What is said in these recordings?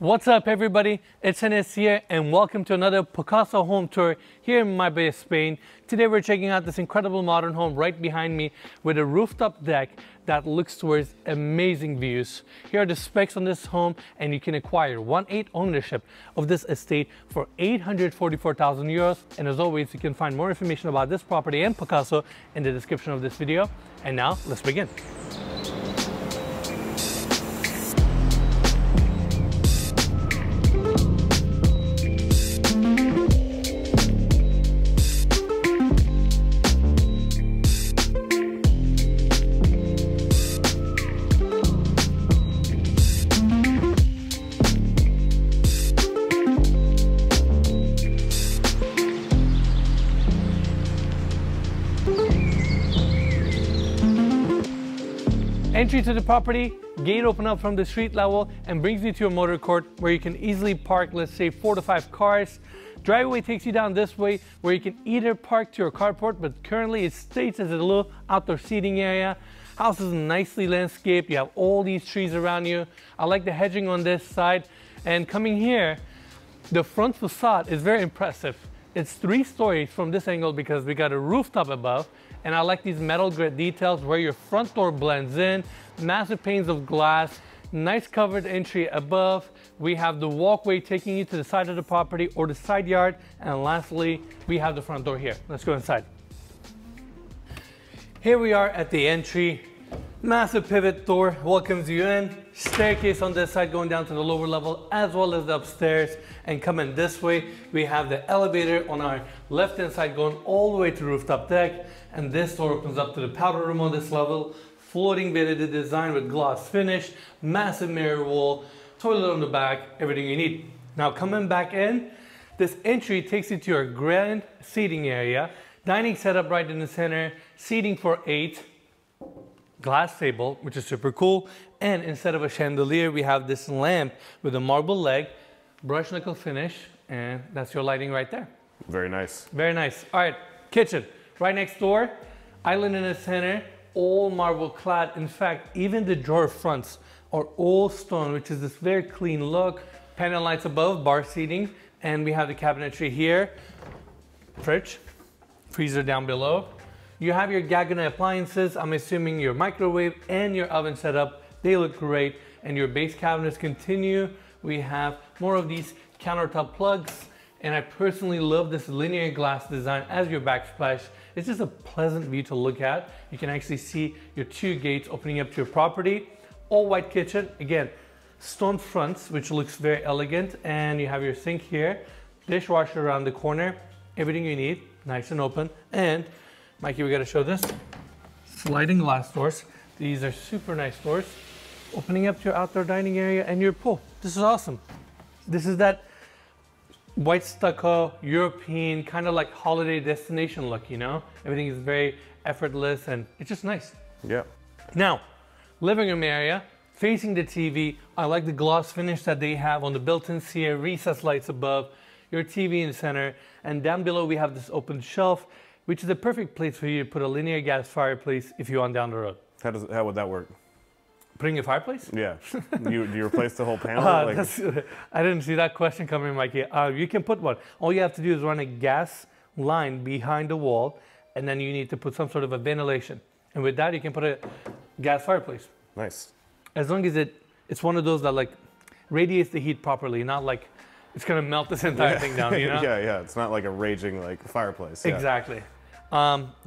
What's up everybody, it's Enes here and welcome to another Pacaso home tour here in Marbella, Spain. Today we're checking out this incredible modern home right behind me with a rooftop deck that looks towards amazing views. Here are the specs on this home and you can acquire 1/8 ownership of this estate for 844,000 euros. And as always, you can find more information about this property and Pacaso in the description of this video. And now let's begin. Entry to the property, gate open up from the street level and brings you to a motor court where you can easily park, let's say 4 to 5 cars. Driveway takes you down this way where you can either park to your carport, but currently it states as a little outdoor seating area. House is nicely landscaped, you have all these trees around you. I like the hedging on this side. And coming here, the front facade is very impressive. It's 3 stories from this angle because we got a rooftop above, and I like these metal grid details where your front door blends in, massive panes of glass, nice covered entry above. We have the walkway taking you to the side of the property or the side yard, and lastly, we have the front door here. Let's go inside. Here we are at the entry. Massive pivot door welcomes you in. Staircase on this side going down to the lower level as well as the upstairs, and coming this way we have the elevator on our left hand side going all the way to rooftop deck, and this door opens up to the powder room on this level. Floating bedded design with gloss finish, massive mirror wall, toilet on the back, everything you need. Now coming back in, this entry takes you to your grand seating area, dining setup right in the center, seating for 8, glass table, which is super cool, and instead of a chandelier we have this lamp with a marble leg, brushed nickel finish, and that's your lighting right there. Very nice, very nice. All right, kitchen right next door, island in the center, all marble clad. In fact, even the drawer fronts are all stone, which is this very clean look. Panel lights above, bar seating, and we have the cabinetry here, fridge, freezer down below. You have your Gaggenau appliances, I'm assuming your microwave and your oven setup. They look great, and your base cabinets continue. We have more of these countertop plugs, and I personally love this linear glass design as your backsplash. It's just a pleasant view to look at. You can actually see your 2 gates opening up to your property. All white kitchen, again, stone fronts, which looks very elegant, and you have your sink here, dishwasher around the corner, everything you need, nice and open. And Mikey, we gotta show this. Sliding glass doors. These are super nice doors. Opening up to your outdoor dining area and your pool. This is awesome. This is that white stucco, European, kind of like holiday destination look, you know? Everything is very effortless and it's just nice. Yeah. Now, living room area, facing the TV. I like the gloss finish that they have on the built-ins here, recessed lights above, your TV in the center, and down below we have this open shelf, which is the perfect place for you to put a linear gas fireplace if you want down the road. How would that work? Putting a fireplace? Yeah. Do you replace the whole panel? Like... I didn't see that question coming, Mikey. You can put one. All you have to do is run a gas line behind the wall, and then you need to put some sort of a ventilation. And with that, you can put a gas fireplace. Nice. As long as it's one of those that like radiates the heat properly, not like it's gonna melt this entire thing down, you know? Yeah. It's not like a raging like fireplace. Yeah. Exactly.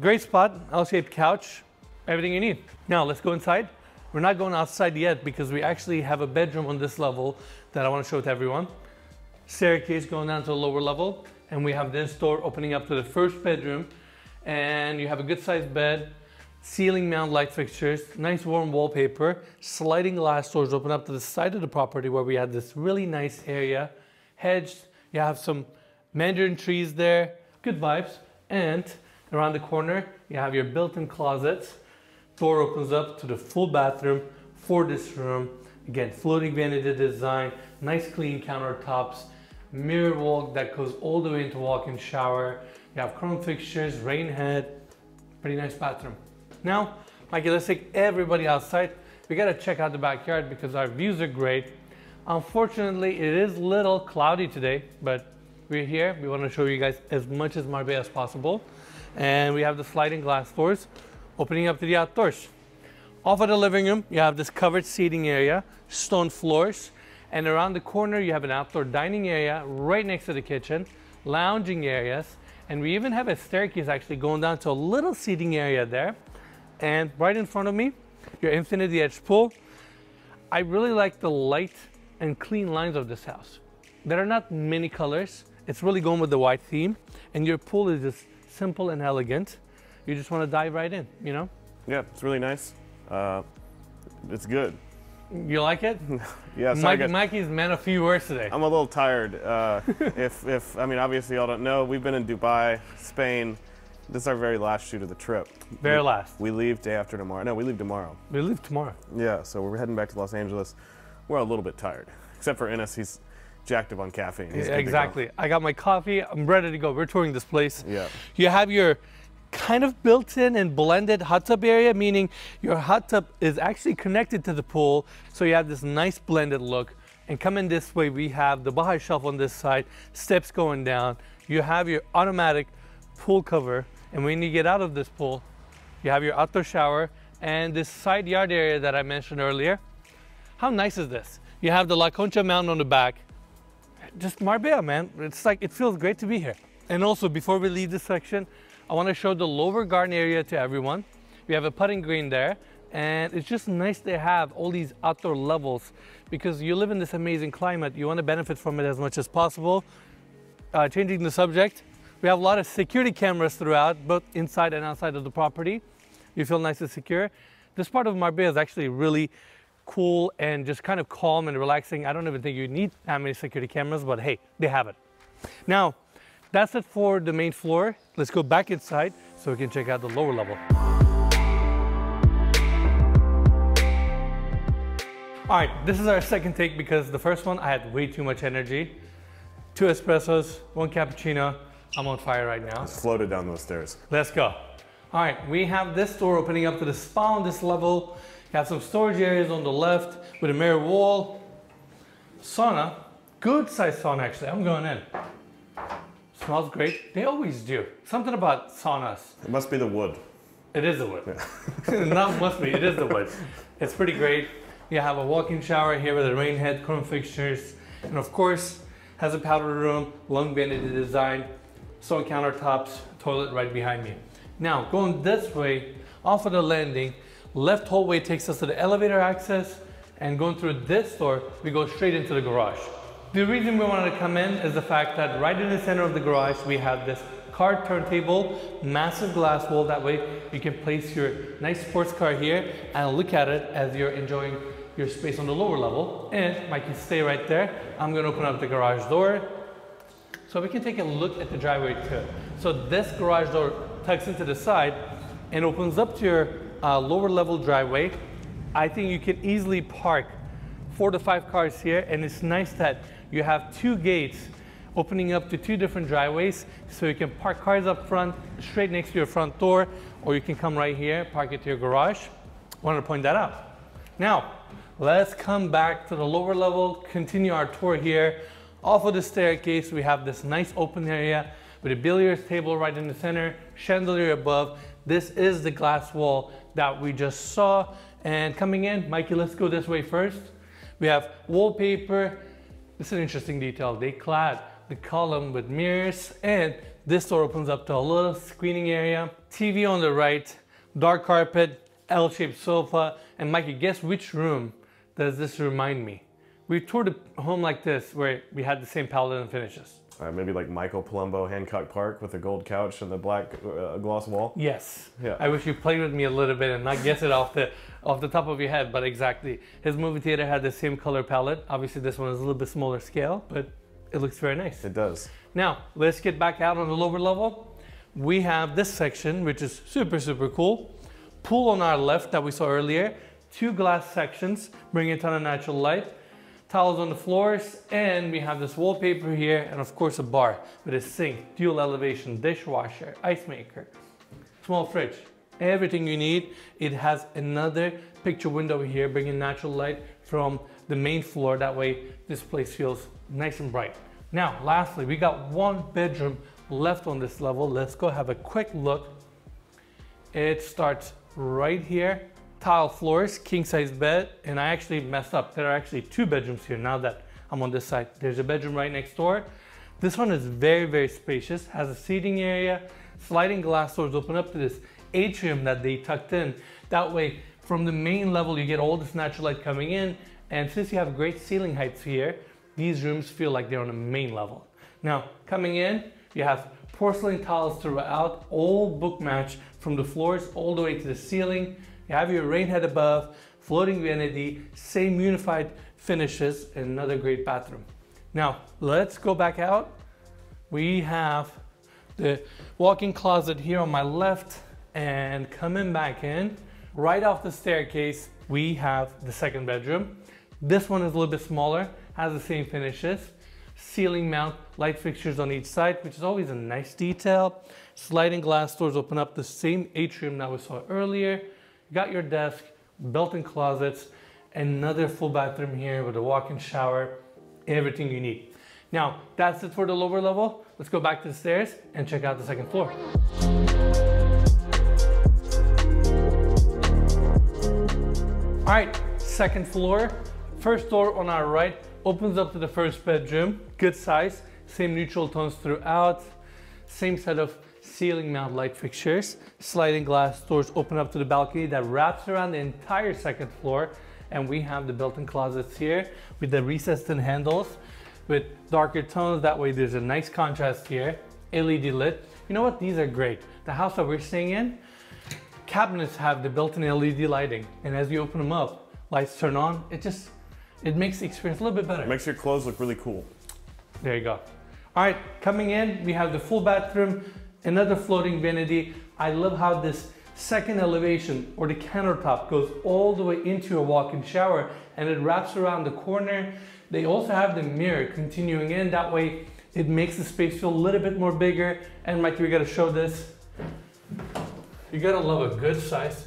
Great spot, L-shaped couch, everything you need. Now let's go inside. We're not going outside yet because we actually have a bedroom on this level that I want to show to everyone. Staircase going down to the lower level, and we have this door opening up to the first bedroom, and you have a good sized bed, ceiling mount light fixtures, nice warm wallpaper, sliding glass doors open up to the side of the property where we had this really nice area, hedged. You have some mandarin trees there, good vibes. And around the corner, you have your built-in closets. Door opens up to the full bathroom for this room. Again, floating vanity design, nice clean countertops, mirror wall that goes all the way into walk-in shower. You have chrome fixtures, rain head, pretty nice bathroom. Now, Mikey, let's take everybody outside. We gotta check out the backyard because our views are great. Unfortunately, it is a little cloudy today, but we're here. We want to show you guys as much as Marbella as possible. And we have the sliding glass doors opening up to the outdoors. Off of the living room, you have this covered seating area, stone floors, and around the corner, you have an outdoor dining area right next to the kitchen, lounging areas, and we even have a staircase actually going down to a little seating area there. And right in front of me, your infinity edge pool. I really like the light and clean lines of this house. There are not many colors. It's really going with the white theme, and your pool is just simple and elegant. You just want to dive right in, you know? Yeah, it's really nice. It's good. You like it? Yeah. Mikey's man of few words today. I'm a little tired. If I mean, obviously y'all don't know, we've been in Dubai, Spain. This is our very last shoot of the trip. Very last. We leave day after tomorrow. No, we leave tomorrow. We leave tomorrow. Yeah. So we're heading back to Los Angeles. We're a little bit tired, except for Enes. He's jacked up on caffeine. He's exactly. I got my coffee. I'm ready to go. We're touring this place. Yeah. You have your kind of built-in and blended hot tub area, meaning your hot tub is actually connected to the pool, so you have this nice blended look. And coming this way, we have the Baha'i shelf on this side, steps going down. You have your automatic pool cover, and when you get out of this pool, you have your outdoor shower and this side yard area that I mentioned earlier. How nice is this? You have the La Concha mountain on the back. Just Marbella, man. It's like, it feels great to be here. And also, before we leave this section, I want to show the lower garden area to everyone. We have a putting green there, and it's just nice to have all these outdoor levels because you live in this amazing climate. You want to benefit from it as much as possible. Changing the subject, we have a lot of security cameras throughout, both inside and outside of the property. You feel nice and secure. This part of Marbella is actually really cool and just kind of calm and relaxing. I don't even think you need that many security cameras, but hey, they have it. Now, that's it for the main floor. Let's go back inside so we can check out the lower level. All right, this is our second take because the first one I had way too much energy. 2 espressos, 1 cappuccino. I'm on fire right now. Just floated down those stairs. Let's go. All right, we have this door opening up to the spa on this level. You have some storage areas on the left with a mirror wall. Sauna, good sized sauna actually. I'm going in. Smells great. They always do. Something about saunas. It must be the wood. It is the wood. Yeah. Not must be. It is the wood. It's pretty great. You have a walk-in shower here with a rain head, chrome fixtures, and of course has a powder room, long vanity design, stone countertops, toilet right behind me. Now going this way off of the landing, left hallway takes us to the elevator access, and going through this door we go straight into the garage. The reason we wanted to come in is the fact that right in the center of the garage, we have this card turntable, massive glass wall. That way you can place your nice sports car here and look at it as you're enjoying your space on the lower level. And Mikey, stay right there. I'm gonna open up the garage door so we can take a look at the driveway too. So this garage door tucks into the side and opens up to your lower level driveway. I think you can easily park 4 to 5 cars here, and it's nice that you have 2 gates opening up to 2 different driveways, so you can park cars up front, straight next to your front door, or you can come right here, park it to your garage. I wanted to point that out. Now, let's come back to the lower level, continue our tour here. Off of the staircase, we have this nice open area with a billiards table right in the center, chandelier above. This is the glass wall that we just saw. And coming in, Mikey, let's go this way first. We have wallpaper. This is an interesting detail. They clad the column with mirrors, and this door opens up to a little screening area. TV on the right, dark carpet, L-shaped sofa. And Mikey, guess which room does this remind me? We toured a home like this where we had the same palette and finishes. Maybe like Michael Palumbo, Hancock Park, with the gold couch and the black gloss wall. Yes. Yeah. I wish you played with me a little bit and not guess it off the top of your head, but exactly. His movie theater had the same color palette. Obviously, this one is a little bit smaller scale, but it looks very nice. It does. Now, let's get back out on the lower level. We have this section, which is super, super cool. Pool on our left that we saw earlier. 2 glass sections, bring a ton of natural light. Towels on the floors, and we have this wallpaper here, and of course a bar with a sink, dual elevation, dishwasher, ice maker, small fridge, everything you need. It has another picture window here, bringing natural light. It's from the main floor. That way this place feels nice and bright. Now, lastly, we got one bedroom left on this level. Let's go have a quick look. It starts right here. Tile floors, king size bed, and I actually messed up. There are actually two bedrooms here now that I'm on this side. There's a bedroom right next door. This one is very, very spacious, has a seating area, sliding glass doors open up to this atrium that they tucked in. That way, from the main level, you get all this natural light coming in, and since you have great ceiling heights here, these rooms feel like they're on the main level. Now, coming in, you have porcelain tiles throughout, all book match from the floors all the way to the ceiling. You have your rain head above, floating vanity, same unified finishes, and another great bathroom. Now, let's go back out. We have the walk-in closet here on my left, and coming back in, right off the staircase, we have the second bedroom. This one is a little bit smaller, has the same finishes. Ceiling mount light fixtures on each side, which is always a nice detail. Sliding glass doors open up the same atrium that we saw earlier. You got your desk, built-in closets, another full bathroom here with a walk-in shower, everything you need. Now, that's it for the lower level. Let's go back to the stairs and check out the second floor. All right, second floor. First door on our right opens up to the first bedroom. Good size, same neutral tones throughout, same set of ceiling mount light fixtures. Sliding glass doors open up to the balcony that wraps around the entire second floor, and we have the built-in closets here with the recessed-in handles with darker tones. That way there's a nice contrast here. LED lit. You know what? These are great. The house that we're staying in, cabinets have the built-in LED lighting, and as you open them up, lights turn on. It makes the experience a little bit better. It makes your clothes look really cool. There you go. All right, coming in, we have the full bathroom, another floating vanity. I love how this second elevation or the countertop goes all the way into a walk-in shower and it wraps around the corner. They also have the mirror continuing in. That way it makes the space feel a little bit more bigger. And Mike, we gotta show this. You gotta love a good size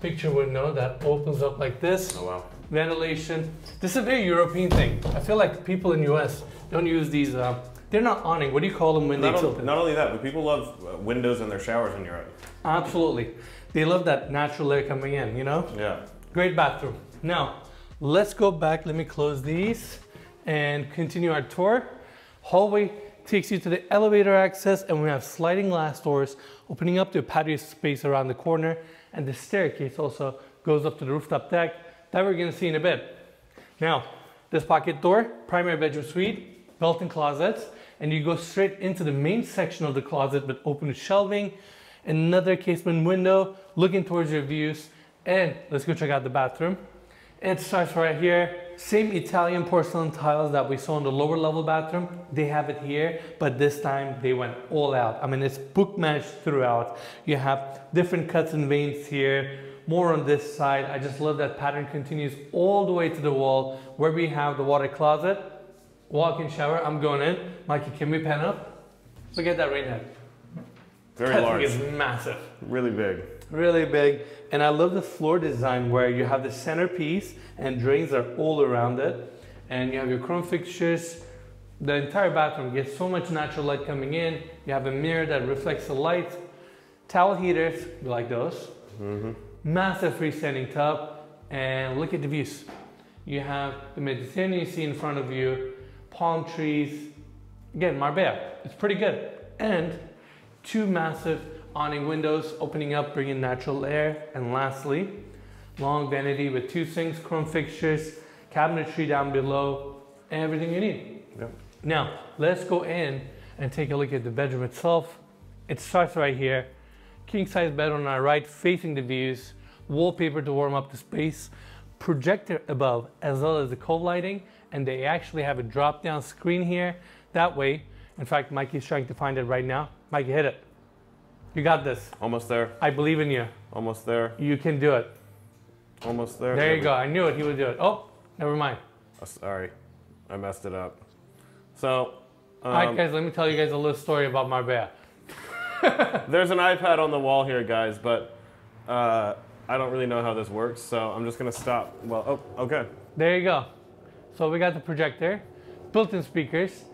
picture window that opens up like this. Oh wow. Ventilation. This is a very European thing. I feel like people in the US don't use these, they're not awning. What do you call them when they tilt it? Not only that, but people love windows in their showers in Europe. Absolutely. They love that natural air coming in, you know? Yeah. Great bathroom. Now, let's go back. Let me close these and continue our tour. Hallway takes you to the elevator access, and we have sliding glass doors opening up to a patio space around the corner, and the staircase also goes up to the rooftop deck that we're gonna see in a bit. Now, this pocket door, primary bedroom suite, built-in closets, and you go straight into the main section of the closet with open shelving, another casement window looking towards your views, and let's go check out the bathroom. It starts right here. Same Italian porcelain tiles that we saw in the lower level bathroom, they have it here, but this time they went all out. I mean, it's book matched throughout. You have different cuts and veins here, more on this side. I just love that pattern continues all the way to the wall where we have the water closet, walk-in shower. I'm going in. Mikey, can we pan up? Look at that rain head. Very large. That thing is massive. Really big. Really big. And I love the floor design where you have the centerpiece and drains are all around it. And you have your chrome fixtures. The entire bathroom gets so much natural light coming in. You have a mirror that reflects the light. Towel heaters, you like those? Mm-hmm. Massive freestanding tub, and look at the views. You have the Mediterranean Sea in front of you, palm trees, again, Marbella. It's pretty good. And two massive awning windows opening up, bringing natural air. And lastly, long vanity with two sinks, chrome fixtures, cabinetry down below, and everything you need. Yep. Now, let's go in and take a look at the bedroom itself. It starts right here. King size bed on our right, facing the views, wallpaper to warm up the space, projector above, as well as the cold lighting, and they actually have a drop down screen here. That way, in fact, Mikey's trying to find it right now. Mikey, hit it. You got this. Almost there. I believe in you. Almost there. You can do it. Almost there. There you go. I knew it. He would do it. Oh, never mind. Oh, sorry. I messed it up. So, all right, guys, let me tell you guys a little story about Marbella. There's an iPad on the wall here, guys, but I don't really know how this works, so I'm just gonna stop. Well, oh, okay. There you go. So we got the projector, built-in speakers.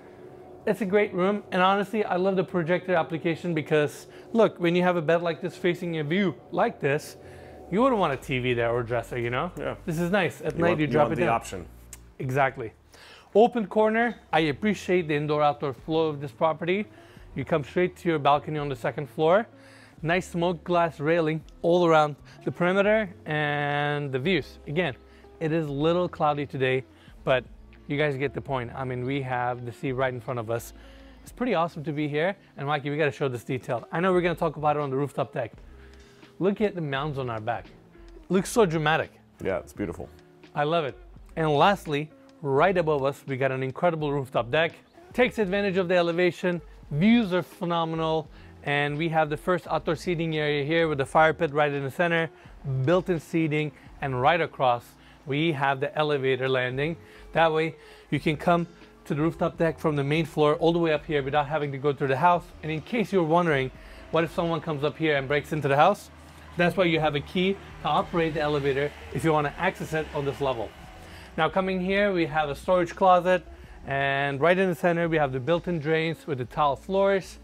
It's a great room, and honestly, I love the projector application because look, when you have a bed like this facing a view like this, you wouldn't want a TV there or dresser, you know? Yeah. This is nice. At night, you drop it in. You want the option. Exactly. Open corner. I appreciate the indoor-outdoor flow of this property. You come straight to your balcony on the second floor. Nice smoked glass railing all around the perimeter and the views. Again, it is a little cloudy today, but you guys get the point. I mean, we have the sea right in front of us. It's pretty awesome to be here. And Mikey, we got to show this detail. I know we're going to talk about it on the rooftop deck. Look at the mounds on our back. It looks so dramatic. Yeah, it's beautiful. I love it. And lastly, right above us, we got an incredible rooftop deck. Takes advantage of the elevation. Views are phenomenal. And we have the first outdoor seating area here with the fire pit right in the center, built-in seating, and right across, we have the elevator landing. That way, you can come to the rooftop deck from the main floor all the way up here without having to go through the house. And in case you're wondering, what if someone comes up here and breaks into the house? That's why you have a key to operate the elevator if you want to access it on this level. Now coming here, we have a storage closet, and right in the center, we have the built-in drains with the tile floors.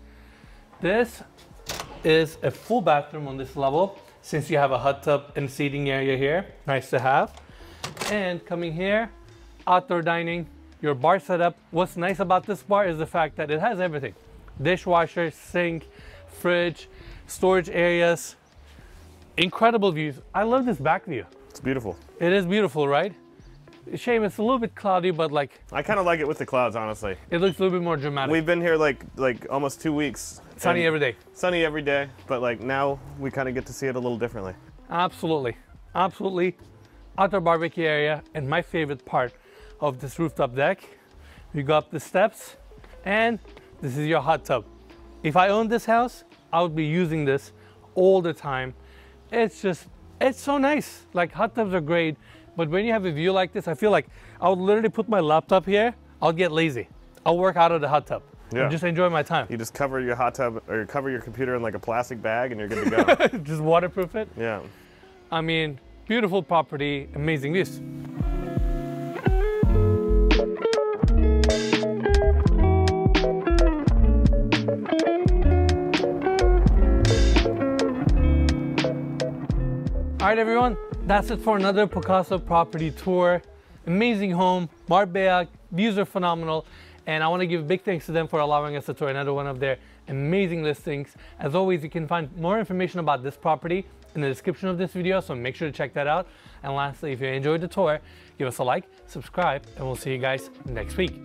This is a full bathroom on this level, since you have a hot tub and seating area here. Nice to have. And coming here, outdoor dining, your bar setup. What's nice about this bar is the fact that it has everything. Dishwasher, sink, fridge, storage areas. Incredible views. I love this back view. It's beautiful. It is beautiful, right? Shame it's a little bit cloudy, but like I kind of like it with the clouds, honestly. It looks a little bit more dramatic. We've been here like almost 2 weeks. Sunny every day. Sunny every day, but like now we kind of get to see it a little differently. Absolutely, absolutely. Outdoor barbecue area, and my favorite part of this rooftop deck. You go up the steps, and this is your hot tub. If I owned this house, I would be using this all the time. It's just, it's so nice. Like hot tubs are great. But when you have a view like this, I feel like I would literally put my laptop here. I'll get lazy. I'll work out of the hot tub. Yeah. And just enjoy my time. You just cover your hot tub or cover your computer in like a plastic bag and you're good to go. Just waterproof it. Yeah. I mean, beautiful property, amazing views. All right, everyone. That's it for another Pacaso property tour. Amazing home, Marbella, views are phenomenal, and I want to give big thanks to them for allowing us to tour another one of their amazing listings. As always, you can find more information about this property in the description of this video, so make sure to check that out. And lastly, if you enjoyed the tour, give us a like, subscribe, and we'll see you guys next week.